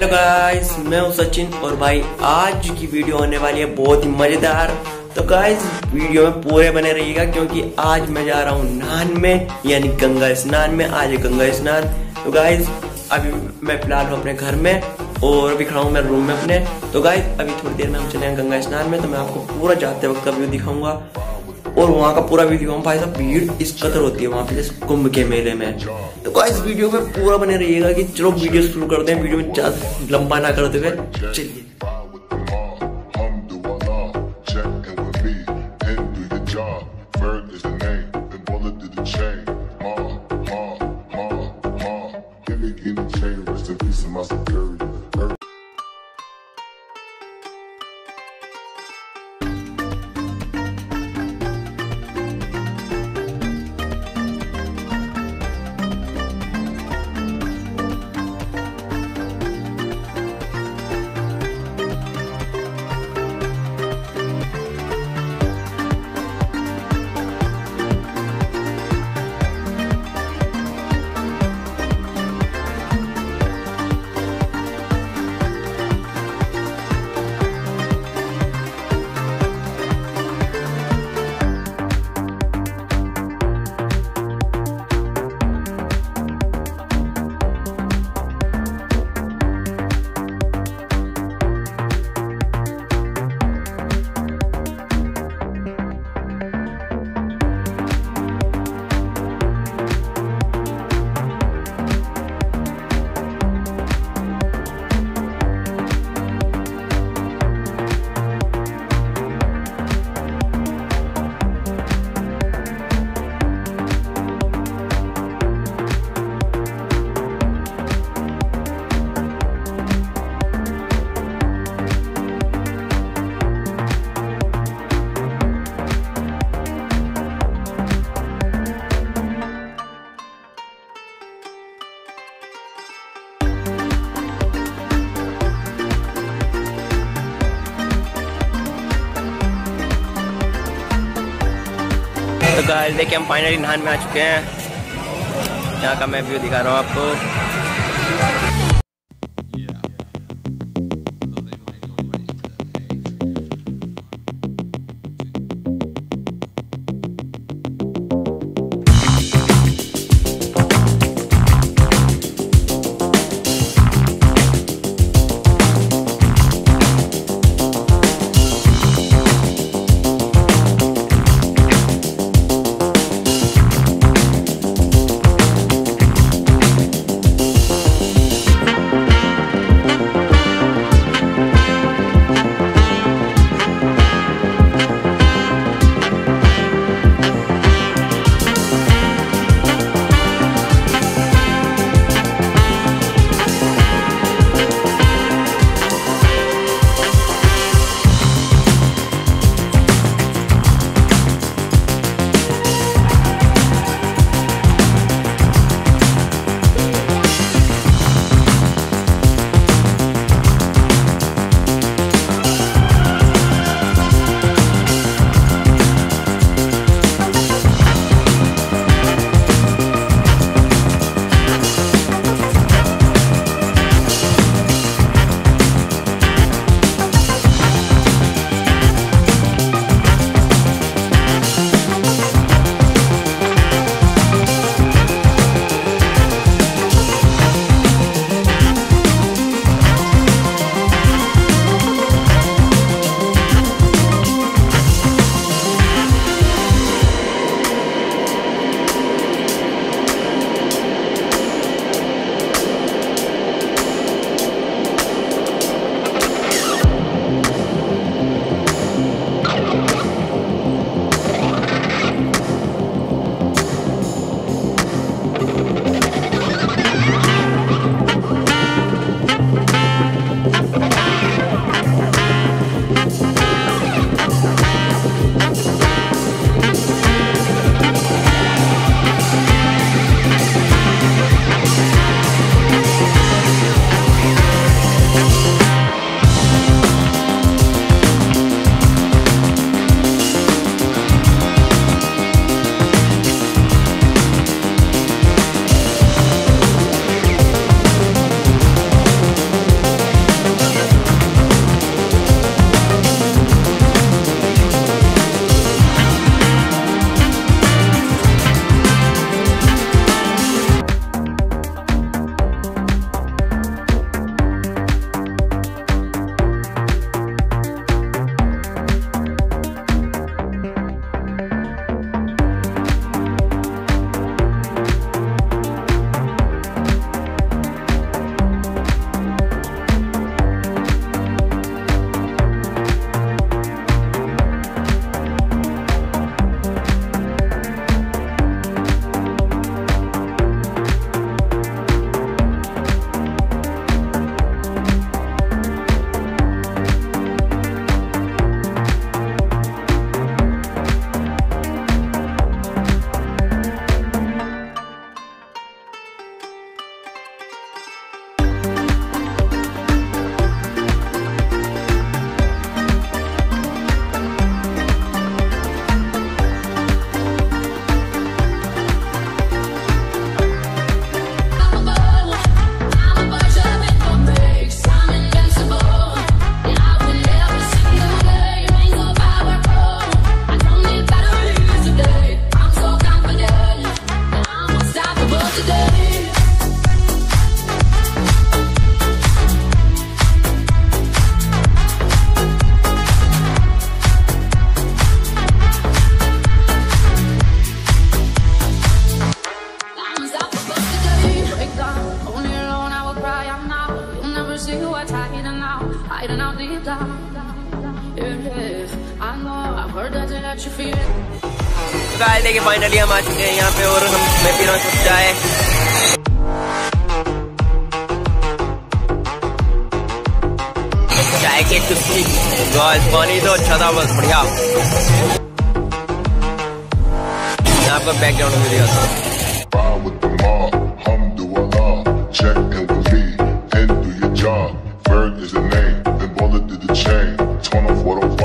Hello guys, मैं हूँ सचिन और भाई आज की वीडियो होने वाली है बहुत ही मजेदार। तो गाइस वीडियो में पूरे बने रहिएगा क्योंकि आज मैं जा रहा हूँ नाहन में यानी गंगा स्नान में। आज गंगा स्नान। तो गाइस अभी मैं फिलहाल हूँ अपने घर में और अभी खड़ा हूँ मैं रूम में अपने। तो गाइस अभी थोड़ी देर में हम चले गंगा स्नान में, तो मैं आपको पूरा जाते वक्त का व्यू दिखाऊंगा और वहाँ का पूरा वीडियो। हम भाई साहब भीड़ इस कदर होती है वहाँ पे जैसे कुंभ के मेले में। तो गाइस वीडियो में पूरा बने रहिएगा कि चलो वीडियो शुरू करते हैं, वीडियो में ज्यादा लंबा ना करते हुए चलिए। तो गाइस देखिए हम फाइनली नाहन में आ चुके हैं। यहाँ का मैं व्यू दिखा रहा हूँ you are hiding out deep down. I know, I've heard that they let you feel it. So guys, देखिए finally हम आ चुके हैं यहाँ पे और मैं पी रहा हूँ कुछ चाय के चुस्की। Guys, पानी तो अच्छा था बस बढ़िया। यहाँ पर background में दिया था। Check and lead, and do your job. Bird is the name, then bullet to the chain. Turn off what I'm